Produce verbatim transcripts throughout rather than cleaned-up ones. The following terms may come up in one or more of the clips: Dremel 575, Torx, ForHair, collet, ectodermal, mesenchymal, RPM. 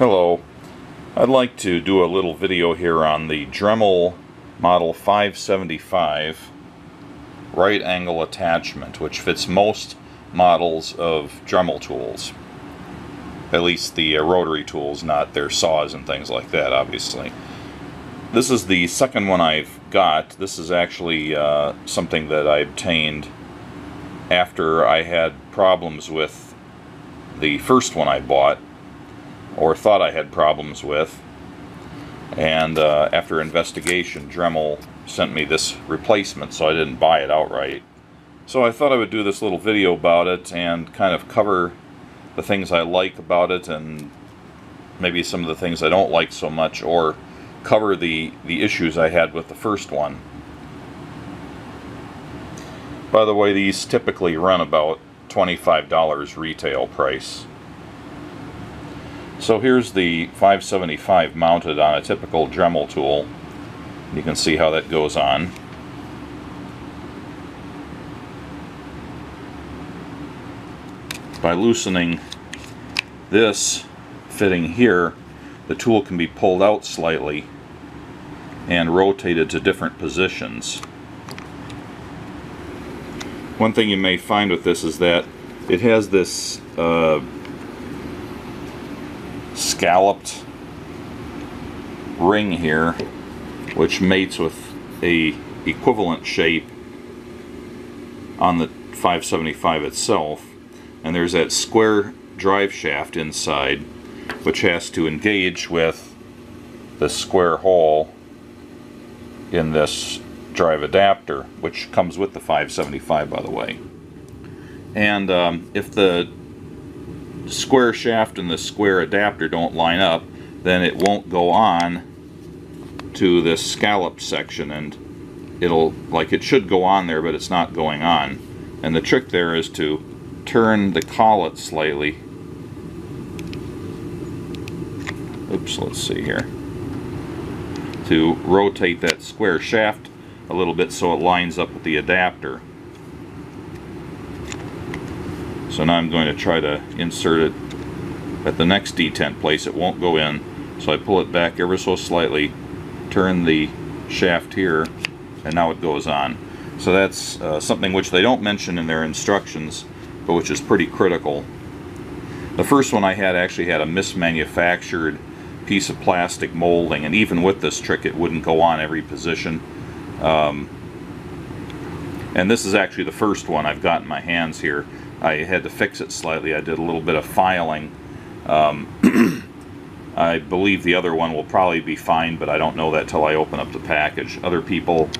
Hello, I'd like to do a little video here on the Dremel model five seventy-five right angle attachment, which fits most models of Dremel tools, at least the uh, rotary tools, not their saws and things like that, obviously. This is the second one I've got. This is actually uh, something that I obtained after I had problems with the first one I bought, or thought I had problems with, and uh, after investigation Dremel sent me this replacement, so I didn't buy it outright. So I thought I would do this little video about it and kind of cover the things I like about it and maybe some of the things I don't like so much, or cover the, the issues I had with the first one. By the way, these typically run about twenty-five dollars retail price. So here's the five seventy-five mounted on a typical Dremel tool. You can see how that goes on. By loosening this fitting here, the tool can be pulled out slightly and rotated to different positions. One thing you may find with this is that it has this uh, scalloped ring here, which mates with a equivalent shape on the five seventy-five itself, and there's that square drive shaft inside which has to engage with the square hole in this drive adapter, which comes with the five seventy-five, by the way. And um, if the square shaft and the square adapter don't line up, then it won't go on to this scallop section, and it'll, like, it should go on there, but it's not going on. And the trick there is to turn the collet slightly. Oops, let's see here. To rotate that square shaft a little bit so it lines up with the adapter. So now I'm going to try to insert it at the next detent place. It won't go in, so I pull it back ever so slightly, turn the shaft here, and now it goes on. So that's uh, something which they don't mention in their instructions, but which is pretty critical. The first one I had actually had a mismanufactured piece of plastic molding, and even with this trick it wouldn't go on every position. Um, and this is actually the first one I've got in my hands here. I had to fix it slightly. I did a little bit of filing. Um, I believe the other one will probably be fine, but I don't know that till I open up the package. Other people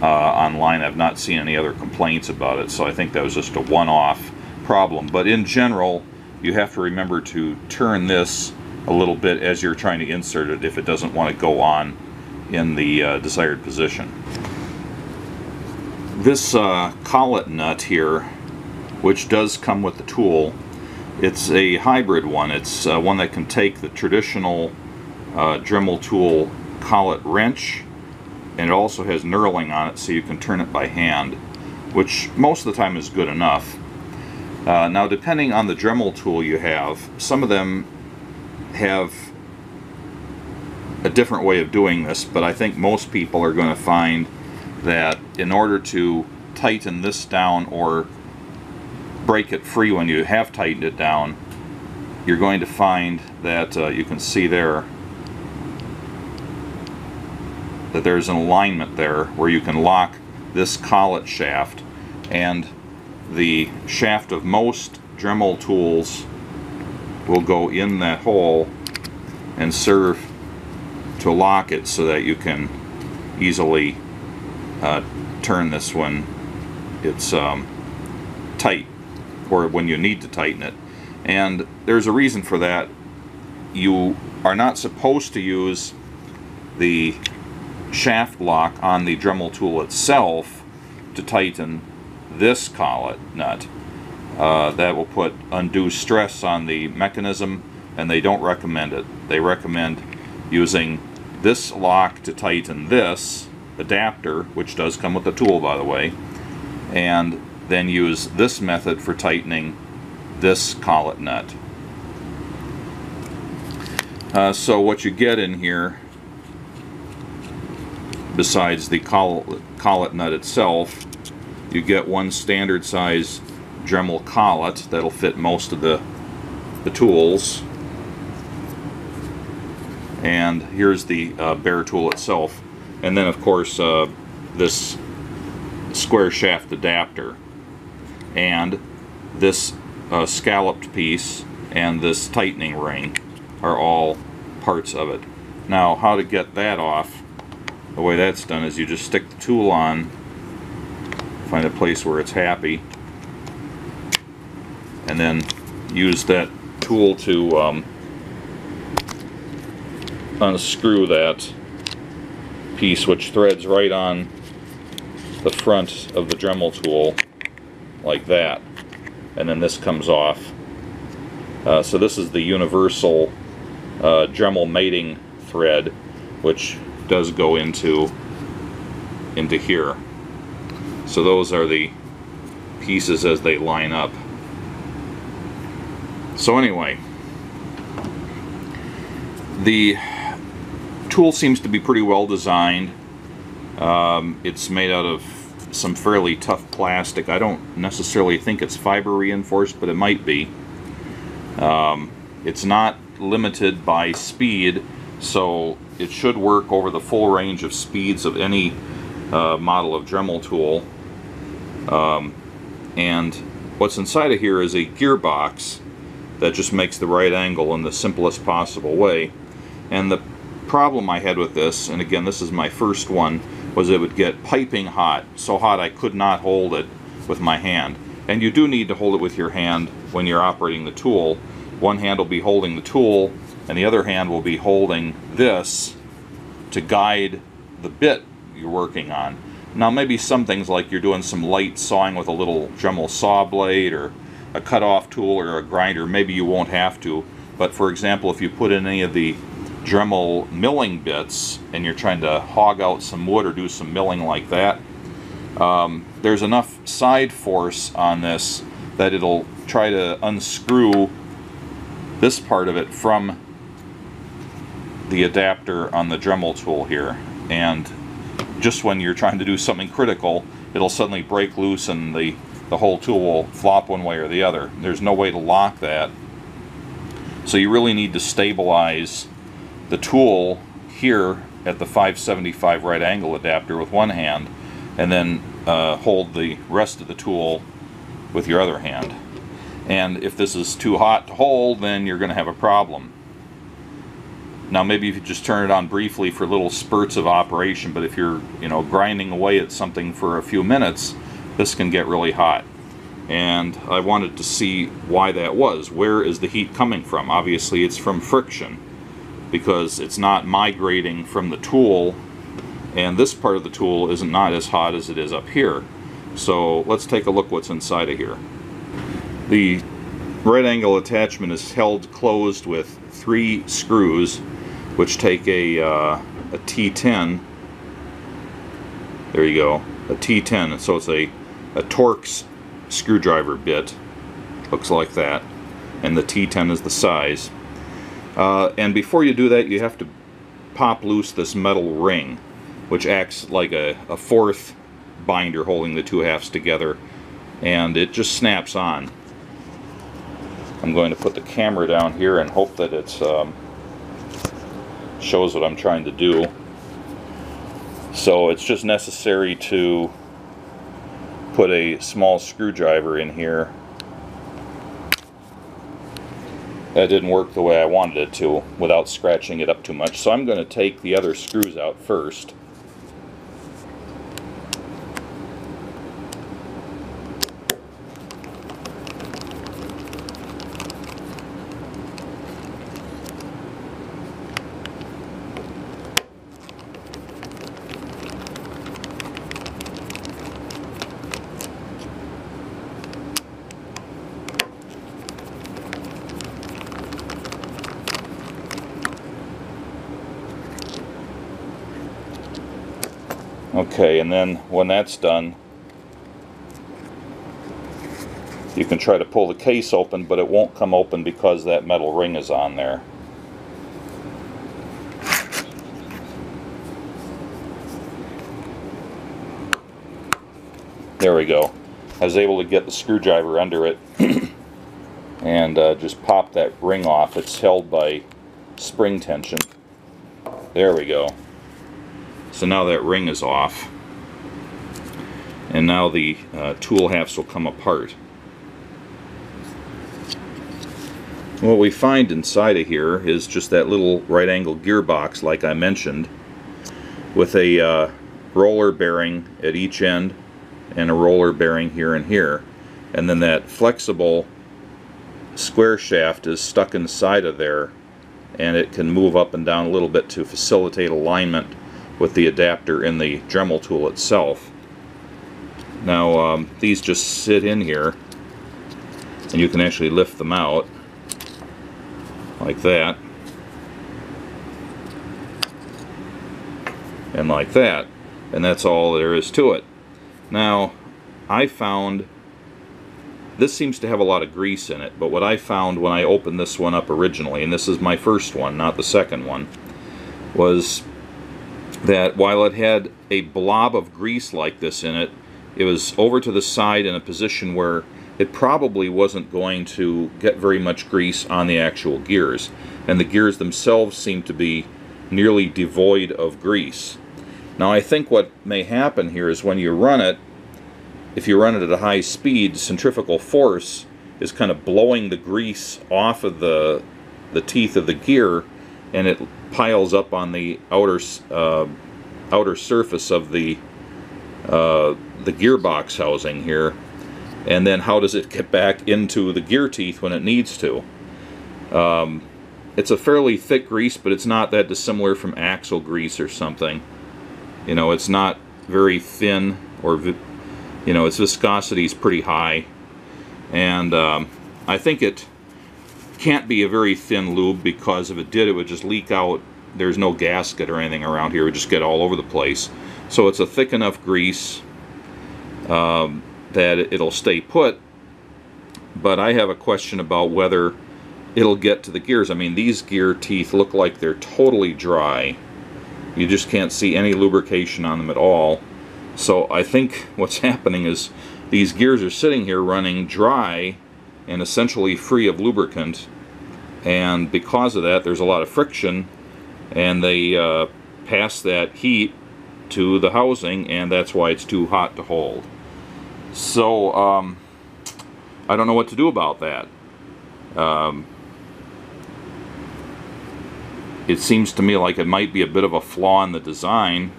uh, online, I've not seen any other complaints about it, so I think that was just a one-off problem. But in general, you have to remember to turn this a little bit as you're trying to insert it if it doesn't want to go on in the uh, desired position. This uh, collet nut here, which does come with the tool, it's a hybrid one. It's uh, one that can take the traditional uh, Dremel tool collet wrench, and it also has knurling on it so you can turn it by hand, which most of the time is good enough. Uh, now, depending on the Dremel tool you have, some of them have a different way of doing this, but I think most people are going to find that in order to tighten this down or break it free when you have tightened it down, you're going to find that uh, you can see there that there's an alignment there where you can lock this collet shaft, and the shaft of most Dremel tools will go in that hole and serve to lock it so that you can easily uh, turn this when it's um, tight, or when you need to tighten it. And there's a reason for that. You are not supposed to use the shaft lock on the Dremel tool itself to tighten this collet nut. Uh, that will put undue stress on the mechanism, and they don't recommend it. They recommend using this lock to tighten this adapter, which does come with the tool, by the way, and then use this method for tightening this collet nut. Uh, so what you get in here, besides the collet, collet nut itself, you get one standard size Dremel collet that'll fit most of the, the tools. And here's the uh, bare tool itself. And then of course uh, this square shaft adapter and this uh, scalloped piece and this tightening ring are all parts of it. Now how to get that off, the way that's done is you just stick the tool on, find a place where it's happy, and then use that tool to um, unscrew that piece, which threads right on the front of the Dremel tool like that, and then this comes off. Uh, so this is the universal uh, Dremel mating thread, which does go into into here. So those are the pieces as they line up. So anyway, the tool seems to be pretty well designed. Um, it's made out of some fairly tough plastic. I don't necessarily think it's fiber reinforced, but it might be. Um, it's not limited by speed, so it should work over the full range of speeds of any uh, model of Dremel tool. Um, and what's inside of here is a gearbox that just makes the right angle in the simplest possible way. And the problem I had with this, and again this is my first one, was it would get piping hot, so hot I could not hold it with my hand. And you do need to hold it with your hand when you're operating the tool. One hand will be holding the tool and the other hand will be holding this to guide the bit you're working on. Now maybe some things, like you're doing some light sawing with a little Dremel saw blade or a cut-off tool or a grinder, maybe you won't have to, but for example if you put in any of the Dremel milling bits and you're trying to hog out some wood or do some milling like that, um, there's enough side force on this that it'll try to unscrew this part of it from the adapter on the Dremel tool here, and just when you're trying to do something critical it'll suddenly break loose and the the whole tool will flop one way or the other. There's no way to lock that, so you really need to stabilize the tool here at the five seventy-five right angle adapter with one hand and then uh, hold the rest of the tool with your other hand. And if this is too hot to hold, then you're going to have a problem. Now maybe you could just turn it on briefly for little spurts of operation, but if you're you know grinding away at something for a few minutes, this can get really hot. And I wanted to see why that was. Where is the heat coming from? Obviously it's from friction, because it's not migrating from the tool, and this part of the tool is not as hot as it is up here. So let's take a look what's inside of here. The right angle attachment is held closed with three screws, which take a, uh, a T ten, there you go, a T ten, so it's a, a Torx screwdriver bit, looks like that, and the T ten is the size. Uh, and before you do that, you have to pop loose this metal ring, which acts like a, a fourth binder holding the two halves together, and it just snaps on. I'm going to put the camera down here and hope that it um, shows what I'm trying to do. So it's just necessary to put a small screwdriver in here. That didn't work the way I wanted it to without scratching it up too much, so I'm going to take the other screws out first. Okay, and then when that's done, you can try to pull the case open, but it won't come open because that metal ring is on there. There we go. I was able to get the screwdriver under it and uh, just pop that ring off. It's held by spring tension. There we go. So now that ring is off, and now the uh, tool halves will come apart. What we find inside of here is just that little right angle gearbox like I mentioned, with a uh, roller bearing at each end and a roller bearing here and here, and then that flexible square shaft is stuck inside of there, and it can move up and down a little bit to facilitate alignment with the adapter in the Dremel tool itself. Now um, these just sit in here, and you can actually lift them out like that and like that, and that's all there is to it. Now I found this seems to have a lot of grease in it, but what I found when I opened this one up originally, and this is my first one, not the second one, was that while it had a blob of grease like this in it, it was over to the side in a position where it probably wasn't going to get very much grease on the actual gears, and the gears themselves seem to be nearly devoid of grease. Now I think what may happen here is when you run it, if you run it at a high speed, centrifugal force is kind of blowing the grease off of the, the teeth of the gear, and it piles up on the outer uh, outer surface of the uh, the gearbox housing here, and then how does it get back into the gear teeth when it needs to? Um, it's a fairly thick grease, but it's not that dissimilar from axle grease or something. You know, it's not very thin, or vi you know, its viscosity is pretty high, and um, I think it can't be a very thin lube, because if it did, it would just leak out. There's no gasket or anything around here, it would just get all over the place. So it's a thick enough grease um, that it'll stay put, but I have a question about whether it'll get to the gears. I mean, these gear teeth look like they're totally dry. You just can't see any lubrication on them at all. So I think what's happening is these gears are sitting here running dry and essentially free of lubricant, and because of that there's a lot of friction, and they uh, pass that heat to the housing, and that's why it's too hot to hold. So um, I don't know what to do about that. Um, it seems to me like it might be a bit of a flaw in the design,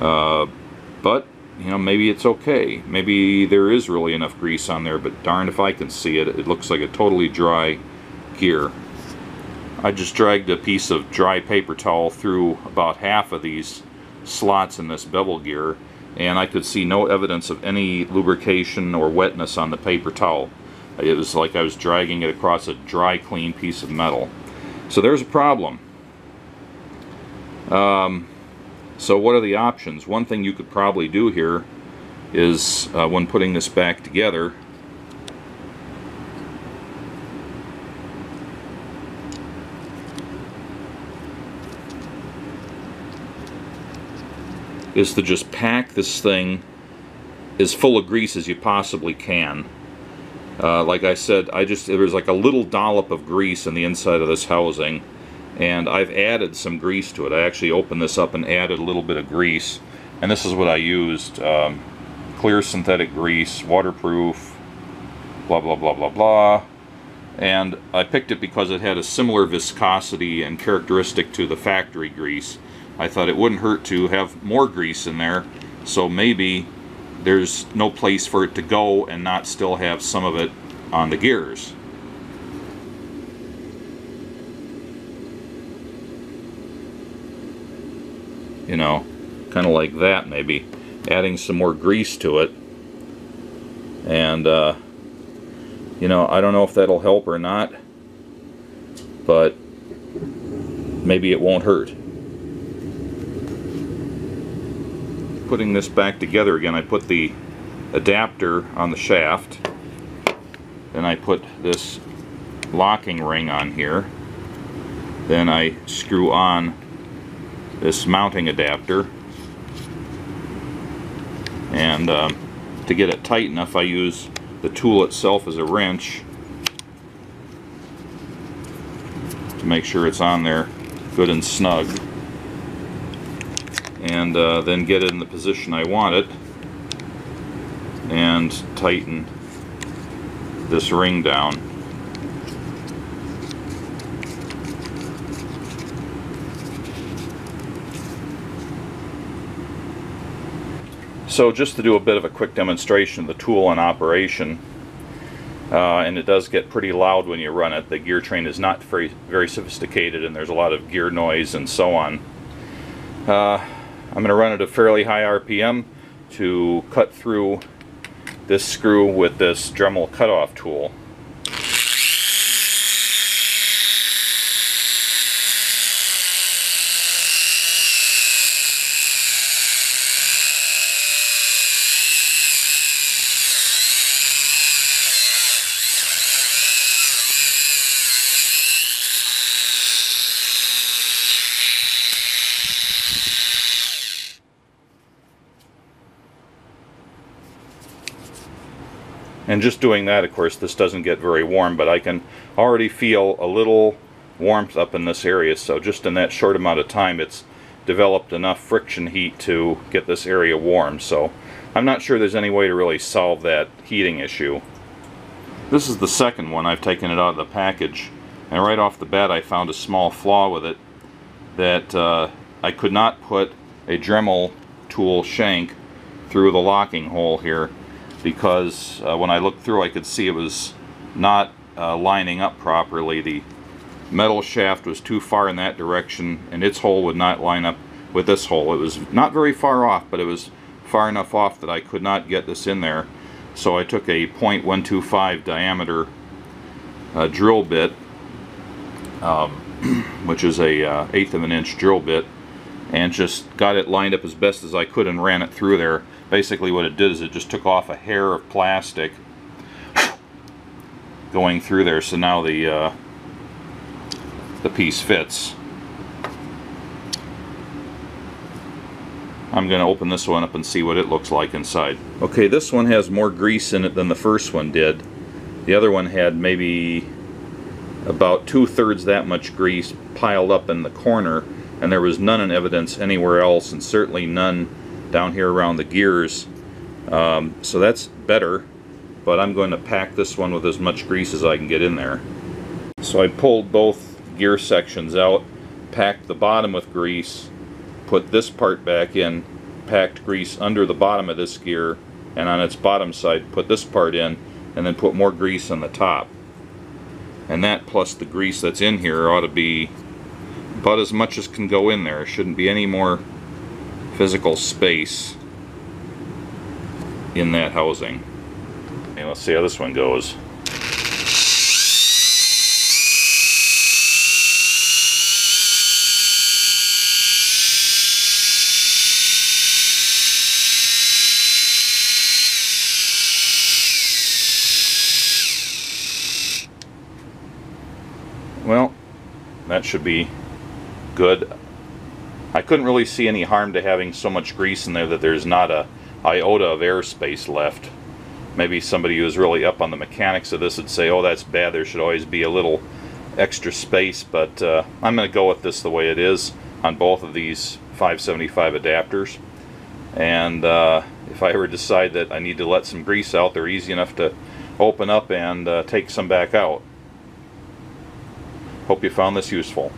uh, but you know, maybe it's okay. Maybe there is really enough grease on there, but darn if I can see it. It looks like a totally dry gear. I just dragged a piece of dry paper towel through about half of these slots in this bevel gear, and I could see no evidence of any lubrication or wetness on the paper towel. It was like I was dragging it across a dry, clean piece of metal. So there's a problem. Um, So what are the options? One thing you could probably do here is, uh, when putting this back together, is to just pack this thing as full of grease as you possibly can. Uh, like I said, I just there's like a little dollop of grease in the inside of this housing, and I've added some grease to it. I actually opened this up and added a little bit of grease, and this is what I used. Um, clear synthetic grease, waterproof, blah blah blah blah blah. And I picked it because it had a similar viscosity and characteristic to the factory grease. I thought it wouldn't hurt to have more grease in there, so maybe there's no place for it to go and not still have some of it on the gears. You know, kind of like that, maybe adding some more grease to it, and uh, you know, I don't know if that'll help or not, but maybe it won't hurt. Putting this back together again, I put the adapter on the shaft, then I put this locking ring on here, then I screw on this mounting adapter, and um, to get it tight enough I use the tool itself as a wrench to make sure it's on there good and snug, and uh, then get it in the position I want it and tighten this ring down. So just to do a bit of a quick demonstration of the tool in operation, uh, and it does get pretty loud when you run it. The gear train is not very, very sophisticated, and there's a lot of gear noise and so on. Uh, I'm going to run it at a fairly high R P M to cut through this screw with this Dremel cutoff tool. And just doing that, of course, this doesn't get very warm, but I can already feel a little warmth up in this area. So just in that short amount of time, it's developed enough friction heat to get this area warm. So I'm not sure there's any way to really solve that heating issue. This is the second one. I've taken it out of the package, and right off the bat I found a small flaw with it, that uh, I could not put a Dremel tool shank through the locking hole here, because uh, when I looked through I could see it was not uh, lining up properly. The metal shaft was too far in that direction, and its hole would not line up with this hole. It was not very far off, but it was far enough off that I could not get this in there. So I took a point one two five diameter uh, drill bit, um, which is a uh, eighth of an inch drill bit, and just got it lined up as best as I could and ran it through there. Basically what it did is it just took off a hair of plastic going through there, so now the uh, the piece fits. I'm going to open this one up and see what it looks like inside. Okay, this one has more grease in it than the first one did. The other one had maybe about two-thirds that much grease piled up in the corner, and there was none in evidence anywhere else, and certainly none down here around the gears. Um, so that's better, but I'm going to pack this one with as much grease as I can get in there. So I pulled both gear sections out, packed the bottom with grease, put this part back in, packed grease under the bottom of this gear, and on its bottom side put this part in, and then put more grease on the top. And that plus the grease that's in here ought to be about as much as can go in there. There shouldn't be any more physical space in that housing. Okay, let's see how this one goes. Well, that should be good. I couldn't really see any harm to having so much grease in there that there's not a iota of airspace left. Maybe somebody who's really up on the mechanics of this would say, oh, that's bad, there should always be a little extra space, but uh, I'm going to go with this the way it is on both of these five seventy-five adapters. And uh, if I ever decide that I need to let some grease out, they're easy enough to open up and uh, take some back out. Hope you found this useful.